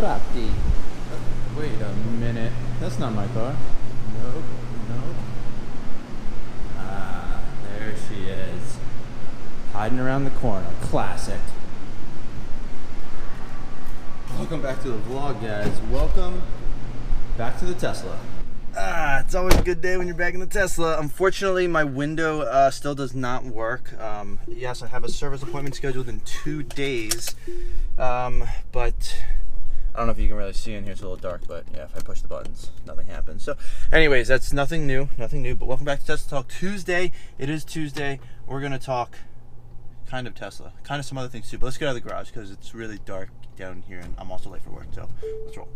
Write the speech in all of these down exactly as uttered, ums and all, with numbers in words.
could I be? Wait a minute. That's not my car. Nope, nope. Ah, there she is. Hiding around the corner. Classic. Welcome back to the vlog, guys. Welcome back to the Tesla. Ah, it's always a good day when you're back in the Tesla. Unfortunately, my window uh, still does not work. Um, yes, I have a service appointment scheduled in two days, um, but I don't know if you can really see in here. It's a little dark, but yeah, if I push the buttons, nothing happens. So anyways, that's nothing new, nothing new, but welcome back to Tesla Talk Tuesday. It is Tuesday. We're going to talk kind of Tesla, kind of some other things too, but let's get out of the garage because it's really dark down here and I'm also late for work, so let's roll.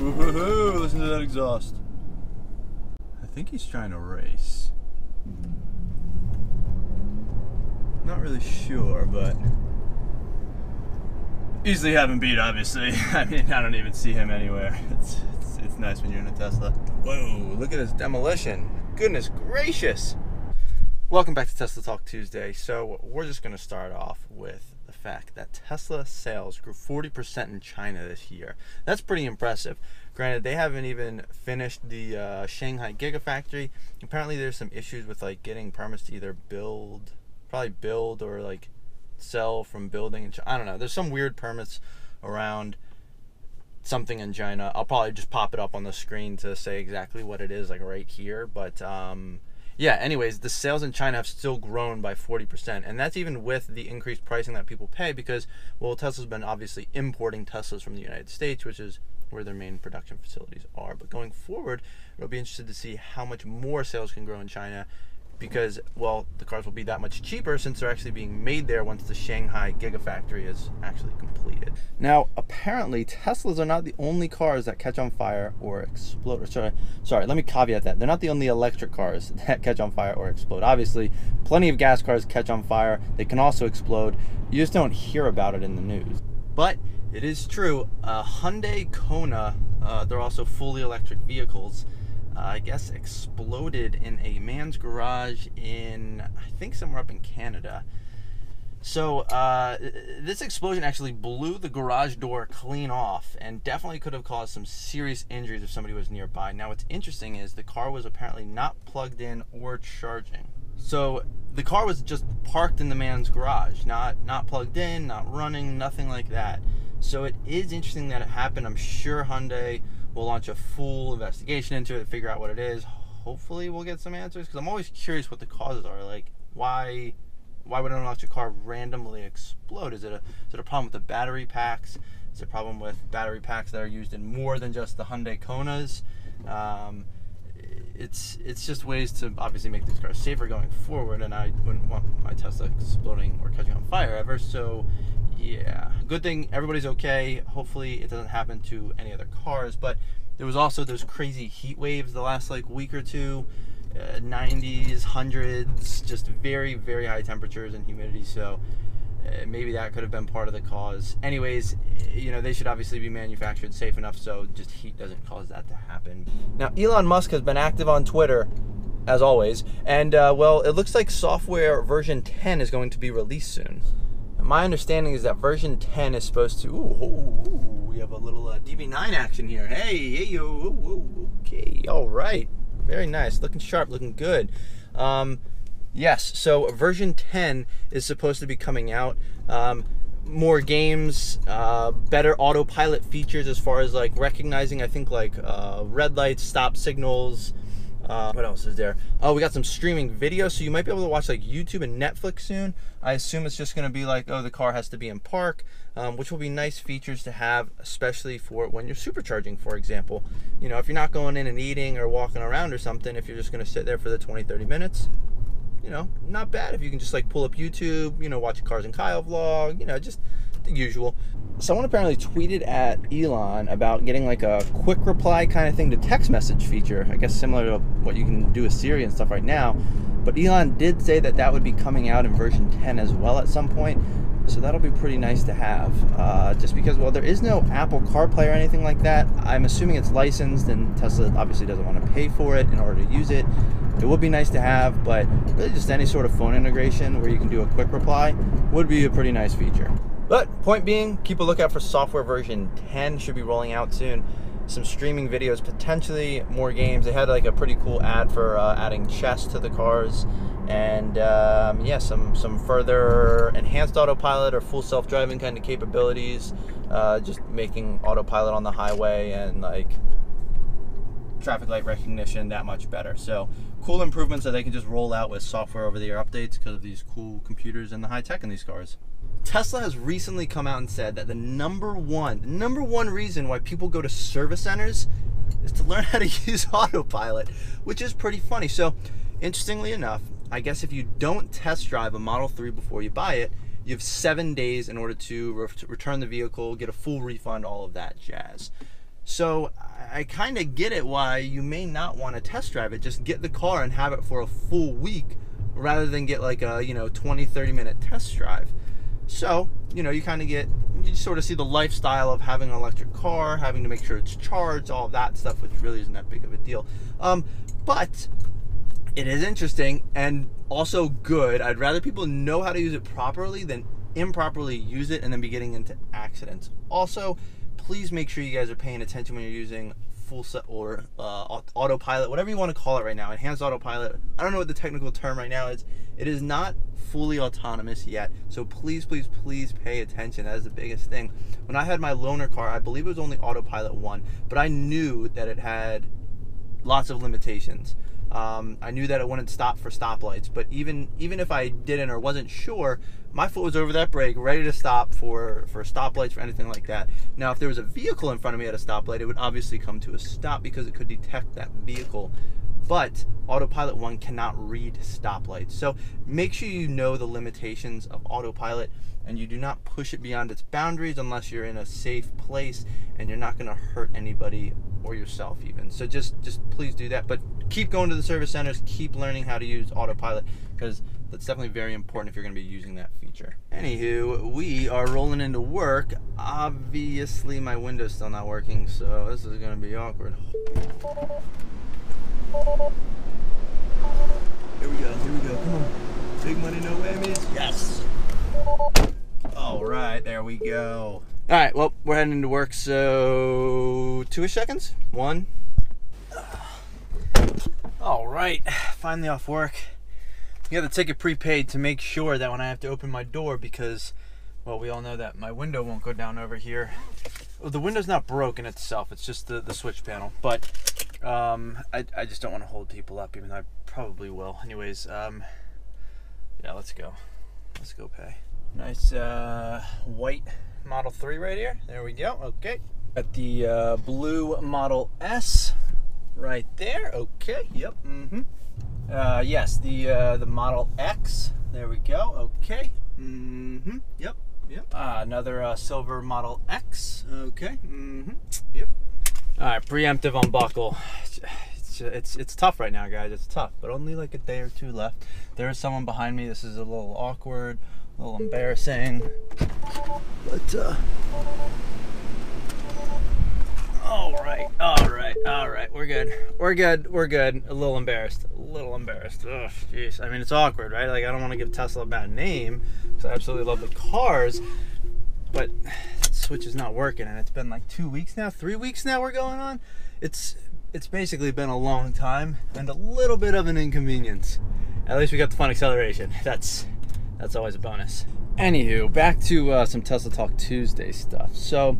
Woohoo, listen to that exhaust. I think he's trying to race. Not really sure, but easily have him beat, obviously. I mean, I don't even see him anywhere. It's, it's, it's nice when you're in a Tesla. Whoa, look at this demolition. Goodness gracious. Welcome back to Tesla Talk Tuesday. So we're just going to start off with the fact that Tesla sales grew forty percent in China this year. That's pretty impressive. Granted, they haven't even finished the uh, Shanghai Gigafactory. Apparently there's some issues with like getting permits to either build, probably build or like sell from building in China. I don't know. There's some weird permits around something in China. I'll probably just pop it up on the screen to say exactly what it is like right here. But um, yeah, anyways, the sales in China have still grown by forty percent, and that's even with the increased pricing that people pay because, well, Tesla's been obviously importing Teslas from the United States, which is where their main production facilities are. But going forward, it'll be interesting to see how much more sales can grow in China because, well, the cars will be that much cheaper since they're actually being made there once the Shanghai Gigafactory is actually completed. Now, apparently, Teslas are not the only cars that catch on fire or explode. Or sorry, sorry, let me caveat that. They're not the only electric cars that catch on fire or explode. Obviously, plenty of gas cars catch on fire. They can also explode. You just don't hear about it in the news. But it is true, uh, Hyundai Kona, uh, they're also fully electric vehicles, Uh, I guess exploded in a man's garage in, I think somewhere up in Canada. So uh, this explosion actually blew the garage door clean off and definitely could have caused some serious injuries if somebody was nearby. Now what's interesting is the car was apparently not plugged in or charging. So the car was just parked in the man's garage, not, not plugged in, not running, nothing like that. So it is interesting that it happened. I'm sure Hyundai we'll launch a full investigation into it, figure out what it is. Hopefully we'll get some answers because I'm always curious what the causes are. Like why why would an electric car randomly explode? Is it, a, is it a problem with the battery packs? Is it a problem with battery packs that are used in more than just the Hyundai Konas? Um, it's, it's just ways to obviously make these cars safer going forward, and I wouldn't want my Tesla exploding or catching on fire ever. So yeah, good thing everybody's okay. Hopefully it doesn't happen to any other cars, but there was also those crazy heat waves the last like week or two, uh, nineties, hundreds, just very, very high temperatures and humidity. So uh, maybe that could have been part of the cause. Anyways, you know, they should obviously be manufactured safe enough so just heat doesn't cause that to happen. Now, Elon Musk has been active on Twitter, as always, and uh, well, it looks like software version ten is going to be released soon. My understanding is that version ten is supposed to... Ooh, ooh, ooh, we have a little uh, D B nine action here. Hey, hey, yo, ooh, okay, all right. Very nice, looking sharp, looking good. Um, yes, so version ten is supposed to be coming out. Um, more games, uh, better autopilot features as far as like recognizing, I think like uh, red lights, stop signals. Uh, what else is there? Oh, we got some streaming video, so you might be able to watch like YouTube and Netflix soon. I assume it's just going to be like, oh, the car has to be in park, um, which will be nice features to have, especially for when you're supercharging, for example. You know, if you're not going in and eating or walking around or something, if you're just going to sit there for the twenty, thirty minutes, you know, not bad if you can just like pull up YouTube, you know, watch a Cars and Kyle vlog, you know, just the usual. Someone apparently tweeted at Elon about getting like a quick reply kind of thing to text message feature, I guess similar to what you can do with Siri and stuff right now. But Elon did say that that would be coming out in version ten as well at some point. So that'll be pretty nice to have, uh, just because, well, there is no Apple CarPlay or anything like that. I'm assuming it's licensed and Tesla obviously doesn't want to pay for it in order to use it. It would be nice to have, but really just any sort of phone integration where you can do a quick reply would be a pretty nice feature. But point being, keep a lookout for software version ten, should be rolling out soon. Some streaming videos, potentially more games. They had like a pretty cool ad for uh, adding chess to the cars. And um, yeah, some, some further enhanced autopilot or full self-driving kind of capabilities, uh, just making autopilot on the highway and like traffic light recognition that much better. So cool improvements that they can just roll out with software over-the-air updates because of these cool computers and the high tech in these cars. Tesla has recently come out and said that the number one, number one reason why people go to service centers is to learn how to use autopilot, which is pretty funny. So interestingly enough, I guess if you don't test drive a Model three before you buy it, you have seven days in order to re return the vehicle, get a full refund, all of that jazz. So I kind of get it why you may not want to test drive it. Just get the car and have it for a full week rather than get like a, you know, twenty, thirty minute test drive. So, you know, you kind of get, you sort of see the lifestyle of having an electric car, having to make sure it's charged, all of that stuff, which really isn't that big of a deal. Um, but it is interesting and also good. I'd rather people know how to use it properly than improperly use it and then be getting into accidents. Also, please make sure you guys are paying attention when you're using full set or uh, autopilot, whatever you want to call it right now, enhanced autopilot. I don't know what the technical term right now is. It is not fully autonomous yet. So please, please, please pay attention. That is the biggest thing. When I had my loaner car, I believe it was only autopilot one, but I knew that it had lots of limitations. Um, I knew that it wouldn't stop for stoplights, but even even if I didn't or wasn't sure, my foot was over that brake, ready to stop for, for stoplights, for anything like that. Now, if there was a vehicle in front of me at a stoplight, it would obviously come to a stop because it could detect that vehicle. But Autopilot one cannot read stoplights. So make sure you know the limitations of Autopilot and you do not push it beyond its boundaries unless you're in a safe place and you're not gonna hurt anybody or yourself even. So just, just please do that. But keep going to the service centers, keep learning how to use Autopilot because that's definitely very important if you're gonna be using that feature. Anywho, we are rolling into work. Obviously my window's still not working, so this is gonna be awkward. Here we go, here we go, come on. Big money, no whammies, yes. All right, there we go. All right, well, we're heading into work, so two-ish seconds, one. All right, finally off work. You have the ticket prepaid to make sure that when I have to open my door, because, well, we all know that my window won't go down over here. Well, the window's not broken itself, it's just the, the switch panel, but um I, I just don't want to hold people up, even though I probably will anyways. Um yeah, let's go let's go pay. Nice uh white Model three right here. There we go. Okay, got the uh blue Model S right there. Okay, yep. Mm-hmm. Uh yes, the uh the Model X, there we go. Okay. Mm-hmm. Yep, yep. Uh, another uh silver Model X. Okay. Mm-hmm. Yep. All right, preemptive unbuckle. It's, it's, it's tough right now, guys. It's tough, but only like a day or two left. There is someone behind me. This is a little awkward, a little embarrassing. But, uh... all right, all right, all right. We're good. We're good. We're good. A little embarrassed. A little embarrassed. Oh, jeez. I mean, it's awkward, right? Like, I don't want to give Tesla a bad name because I absolutely love the cars, but switch is not working, and it's been like two weeks now, three weeks now we're going on. It's it's basically been a long time and a little bit of an inconvenience. At least we got the fun acceleration. That's that's always a bonus. Anywho, back to uh, some Tesla Talk Tuesday stuff. So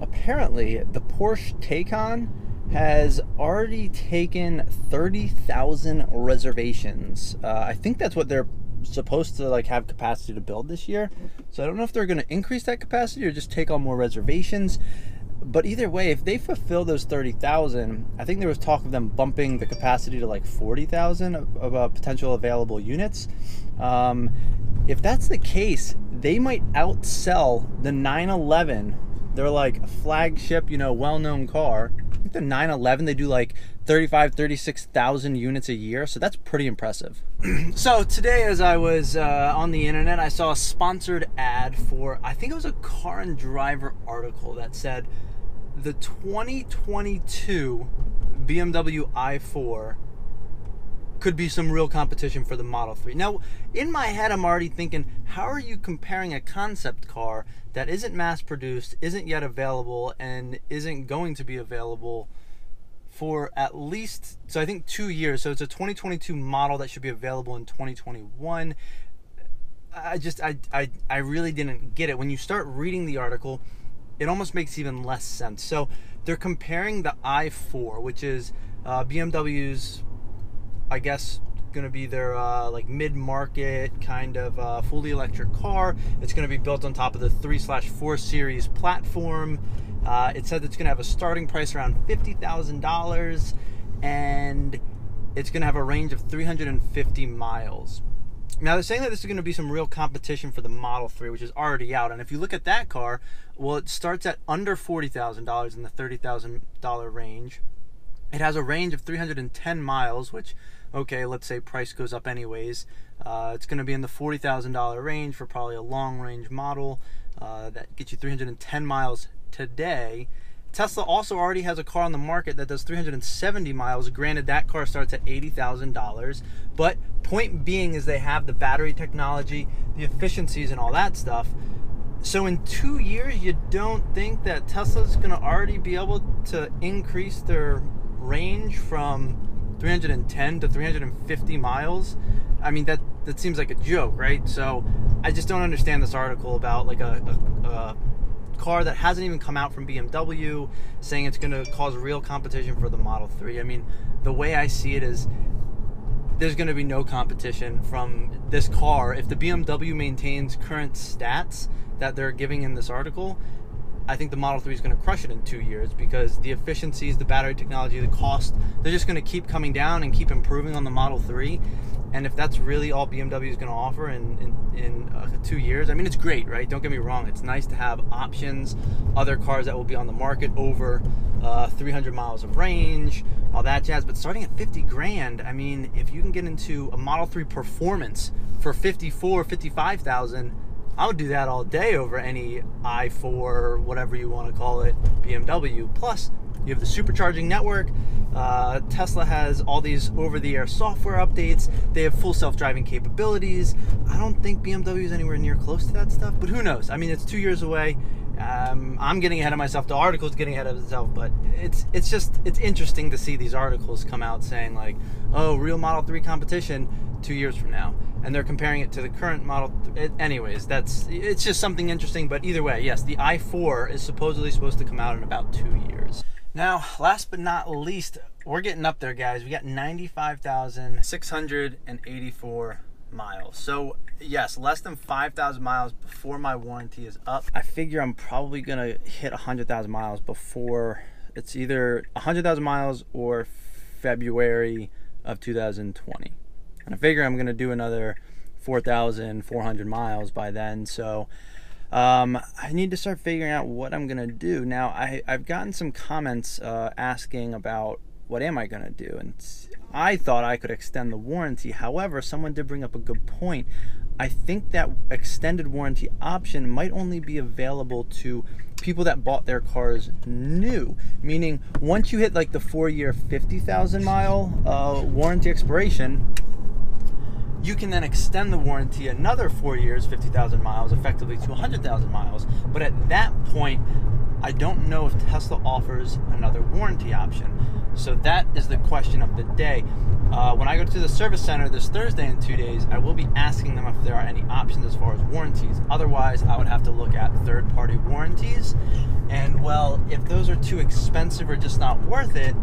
apparently the Porsche Taycan has already taken thirty thousand reservations. Uh, I think that's what they're supposed to like have capacity to build this year. So I don't know if they're going to increase that capacity or just take on more reservations, But either way, if they fulfill those thirty thousand, I think there was talk of them bumping the capacity to like forty thousand of, of uh, potential available units. Um, if that's the case, they might outsell the nine eleven. They're like a flagship, you know, well-known car. I think the nine eleven, they do like thirty-five, thirty-six thousand units a year. So that's pretty impressive. So today, as I was uh, on the internet, I saw a sponsored ad for, I think it was a Car and Driver article that said the twenty twenty-two B M W i four could be some real competition for the Model three. Now, in my head, I'm already thinking, how are you comparing a concept car that isn't mass-produced, isn't yet available, and isn't going to be available for at least, so I think two years. So it's a twenty twenty-two model that should be available in twenty twenty-one. I just, I, I, I really didn't get it. When you start reading the article, it almost makes even less sense. So they're comparing the i four, which is uh, B M W's, I guess, gonna be their uh, like mid-market kind of uh, fully electric car. It's gonna be built on top of the three slash four series platform. Uh, it said it's gonna have a starting price around fifty thousand dollars and it's gonna have a range of three hundred fifty miles. Now they're saying that this is gonna be some real competition for the Model three, which is already out. And if you look at that car, well, it starts at under forty thousand dollars in the thirty thousand dollar range. It has a range of three hundred ten miles, which, okay, let's say price goes up anyways. Uh, it's going to be in the forty thousand dollar range for probably a long-range model uh, that gets you three hundred ten miles today. Tesla also already has a car on the market that does three hundred seventy miles. Granted, that car starts at eighty thousand dollars, but point being is they have the battery technology, the efficiencies, and all that stuff. So in two years, you don't think that Tesla's going to already be able to increase their range from three hundred ten to three hundred fifty miles? I mean, that that seems like a joke, right? So I just don't understand this article about like a, a, a car that hasn't even come out from B M W saying it's going to cause real competition for the Model three. I mean, the way I see it is there's going to be no competition from this car. If the B M W maintains current stats that they're giving in this article, I think the Model three is going to crush it in two years because the efficiencies, the battery technology, the cost, they're just going to keep coming down and keep improving on the Model three. And if that's really all B M W is going to offer in, in, in uh, two years, I mean, it's great, right? Don't get me wrong. It's nice to have options, other cars that will be on the market over uh, three hundred miles of range, all that jazz. But starting at fifty grand, I mean, if you can get into a Model three Performance for fifty-four, fifty-five thousand, I would do that all day over any i four, whatever you want to call it, B M W. Plus, you have the supercharging network. Uh, Tesla has all these over-the-air software updates. They have full self-driving capabilities. I don't think B M W is anywhere near close to that stuff, but who knows? I mean, it's two years away. Um, I'm getting ahead of myself. The article's getting ahead of itself, but it's it's just, it's interesting to see these articles come out saying like, oh, real Model three competition two years from now. And they're comparing it to the current model. It, anyways, that's it's just something interesting. But either way, yes, the i four is supposedly supposed to come out in about two years. Now, last but not least, we're getting up there, guys. We got ninety-five thousand six hundred eighty-four miles. So yes, less than five thousand miles before my warranty is up. I figure I'm probably gonna hit one hundred thousand miles before, it's either one hundred thousand miles or February of two thousand twenty. And I figure I'm going to do another four thousand four hundred miles by then. So um, I need to start figuring out what I'm going to do. Now, I, I've gotten some comments uh, asking about what am I going to do? And I thought I could extend the warranty. However, someone did bring up a good point. I think that extended warranty option might only be available to people that bought their cars new, meaning once you hit like the four-year fifty thousand mile uh, warranty expiration, you can then extend the warranty another four years, fifty thousand miles, effectively to one hundred thousand miles. But at that point, I don't know if Tesla offers another warranty option. So that is the question of the day. Uh, when I go to the service center this Thursday in two days, I will be asking them if there are any options as far as warranties. Otherwise, I would have to look at third-party warranties. And well, if those are too expensive or just not worth it,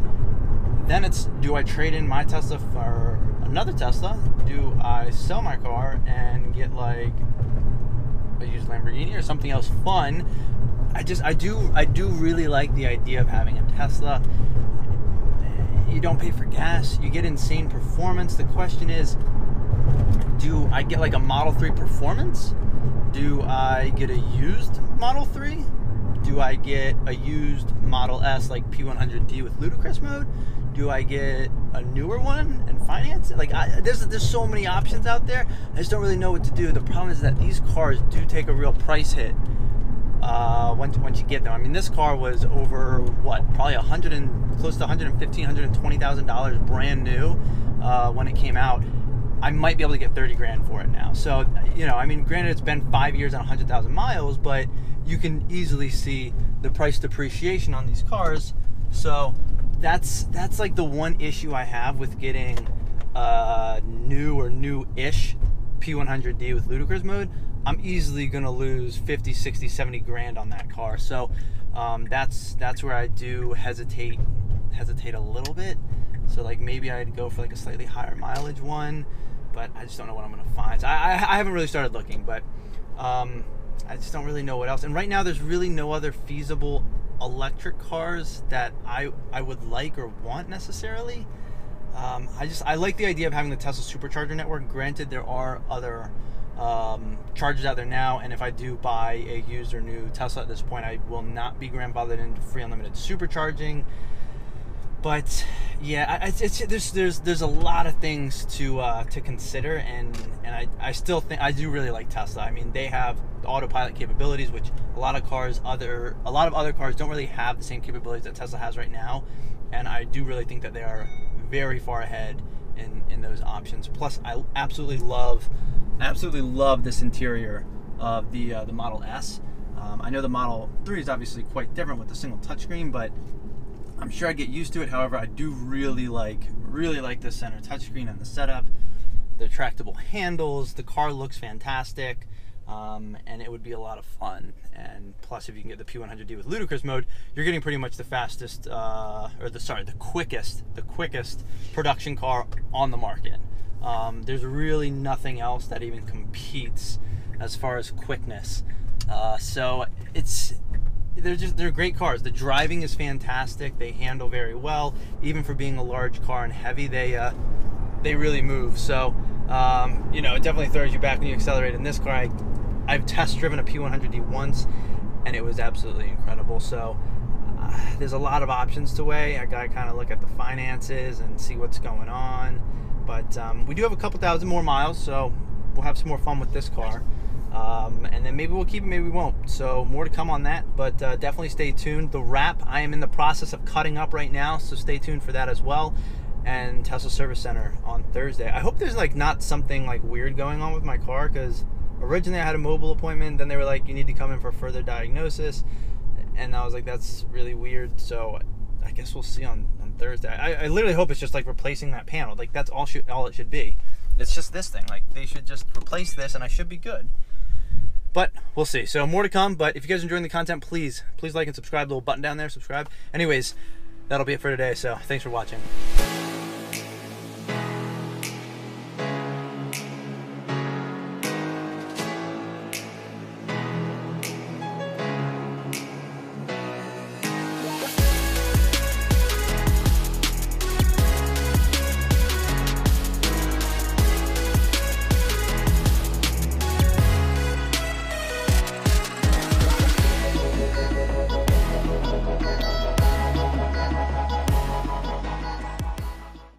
then it's, do I trade in my Tesla for another Tesla? Do I sell my car and get like a used Lamborghini or something else fun? I just, I do, I do really like the idea of having a Tesla. You don't pay for gas. You get insane performance. The question is, do I get like a Model three performance? Do I get a used Model three? Do I get a used Model S like P one hundred D with ludicrous mode? Do I get a newer one and finance it? Like, I, there's there's so many options out there. I just don't really know what to do. The problem is that these cars do take a real price hit uh, once once you get them. I mean, this car was over what, probably a hundred and close to one hundred fifteen, one hundred twenty thousand dollars brand new uh, when it came out. I might be able to get thirty grand for it now. So, you know, I mean, granted, it's been five years and one hundred thousand miles, but you can easily see the price depreciation on these cars. So that's that's like the one issue I have with getting uh, new or new-ish P one hundred D with ludicrous mode. I'm easily gonna lose fifty, sixty, seventy grand on that car. So um, that's that's where I do hesitate hesitate a little bit. So like maybe I'd go for like a slightly higher mileage one, but I just don't know what I'm gonna find. So I, I, I haven't really started looking, but um, I just don't really know what else. And right now, there's really no other feasible electric cars that I I would like or want necessarily. Um, I just I like the idea of having the Tesla Supercharger network. Granted, there are other um, chargers out there now, and if I do buy a used or new Tesla at this point, I will not be grandfathered into free unlimited supercharging. But yeah, I, it's, it's, there's there's there's a lot of things to uh, to consider, and and I, I still think I do really like Tesla. I mean, they have autopilot capabilities, which a lot of cars other a lot of other cars don't really have the same capabilities that Tesla has right now, and I do really think that they are very far ahead in in those options. Plus, I absolutely love absolutely love this interior of the uh, the Model S. Um, I know the Model three is obviously quite different with the single touchscreen, but I'm sure I get used to it. However, I do really like, really like the center touchscreen and the setup, the retractable handles. The car looks fantastic, um, and it would be a lot of fun. And plus, if you can get the P one hundred D with ludicrous mode, you're getting pretty much the fastest, uh, or the sorry, the quickest, the quickest production car on the market. Um, there's really nothing else that even competes as far as quickness. Uh, so it's. They're just they're great cars. The driving is fantastic. They handle very well, even for being a large car and heavy. They uh, they really move. So um, you know, it definitely throws you back when you accelerate. In this car, I, I've test driven a P one hundred D once, and it was absolutely incredible. So uh, there's a lot of options to weigh. I gotta kind of look at the finances and see what's going on. But um, we do have a couple thousand more miles, so we'll have some more fun with this car. Um, and then maybe we'll keep it, maybe we won't. So more to come on that, but uh, definitely stay tuned. The wrap, I am in the process of cutting up right now, so stay tuned for that as well. And Tesla Service Center on Thursday. I hope there's like not something like weird going on with my car, because originally I had a mobile appointment, then they were like, you need to come in for further diagnosis. And I was like, that's really weird. So I guess we'll see on, on Thursday. I, I literally hope it's just like replacing that panel. Like that's all, should, all it should be. It's just this thing. Like they should just replace this and I should be good. But we'll see. So more to come. But if you guys are enjoying the content, please, please like and subscribe. Little button down there, subscribe. Anyways, that'll be it for today. So thanks for watching.